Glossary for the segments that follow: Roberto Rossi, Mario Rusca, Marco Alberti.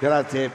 Grazie.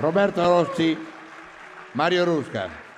Roberto Rossi, Mario Rusca.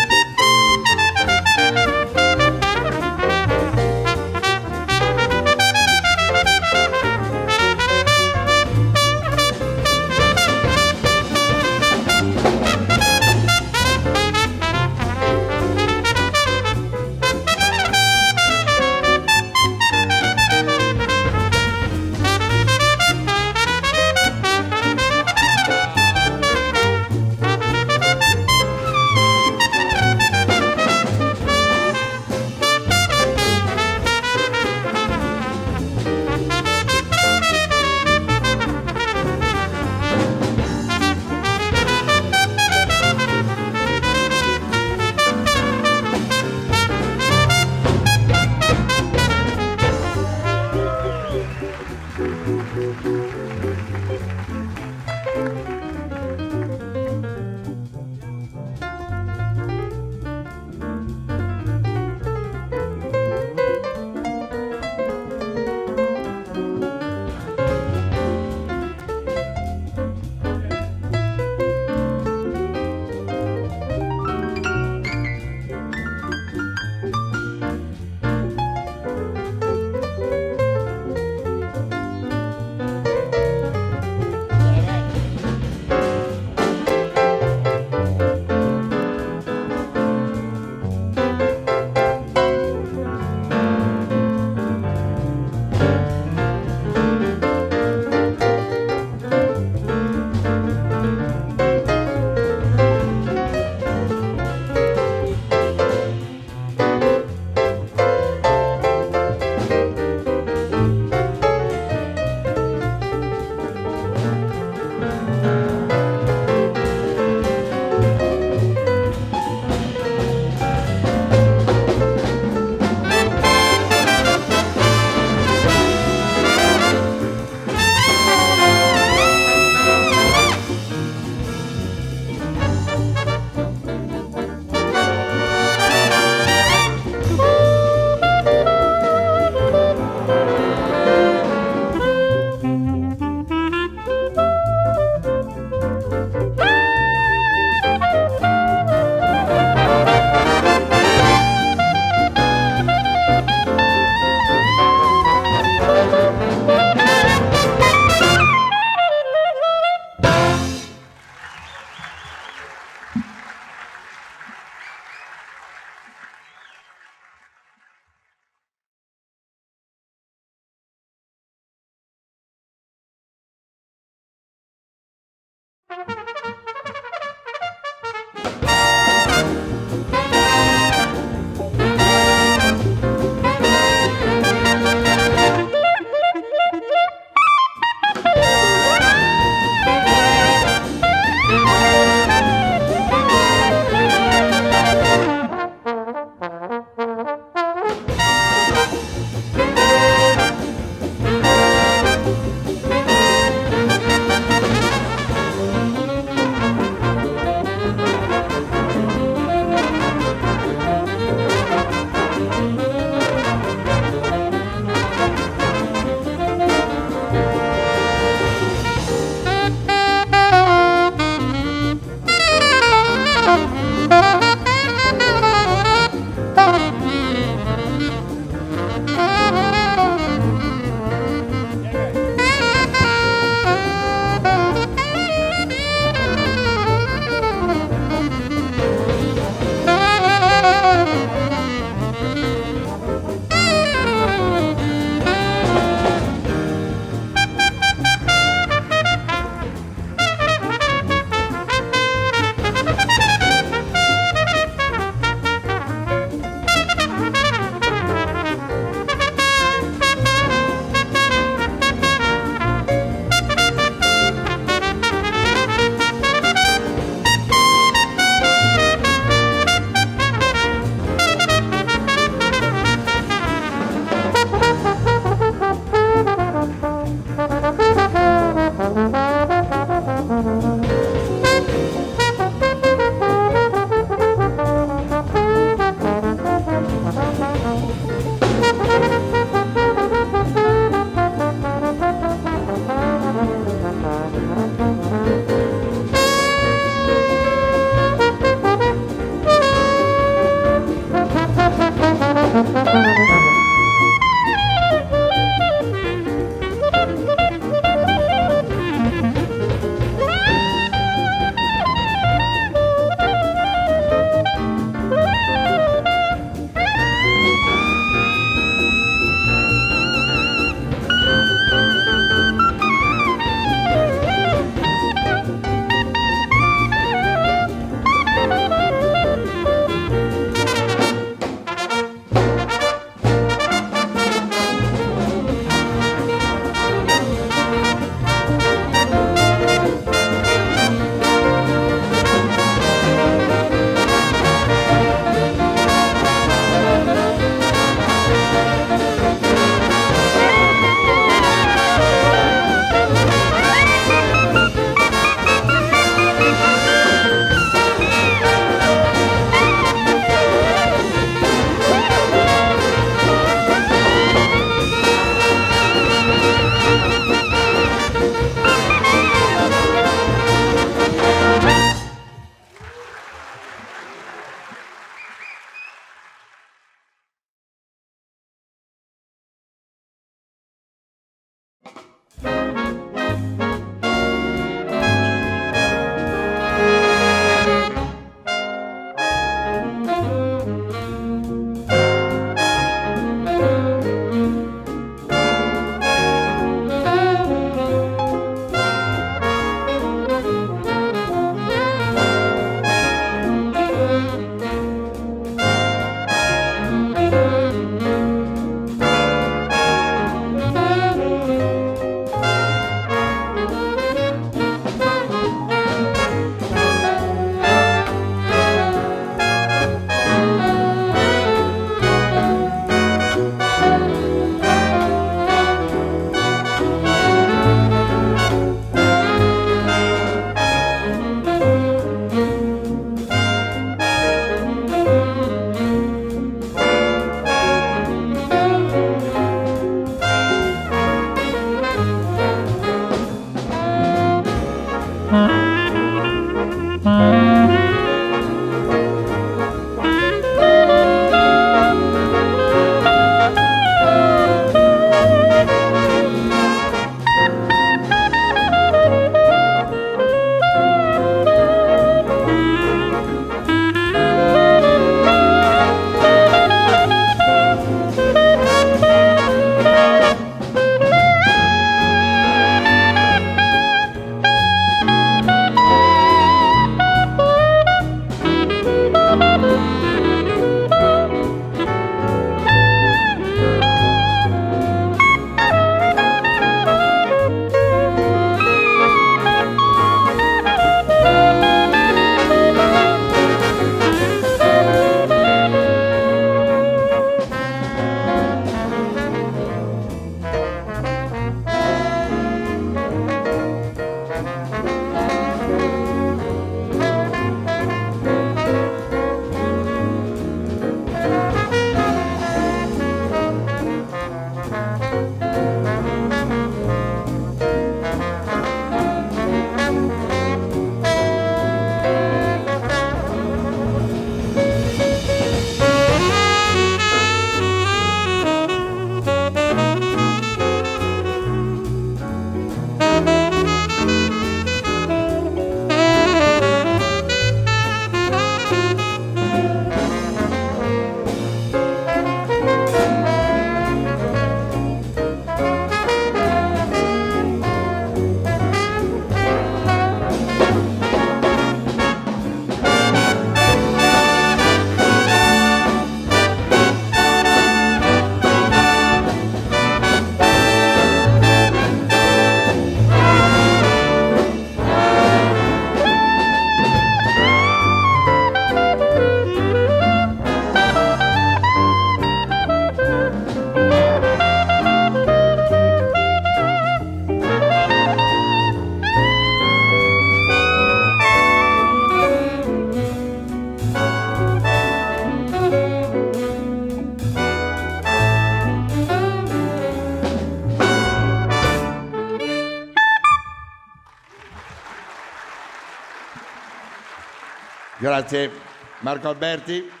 Grazie Marco Alberti.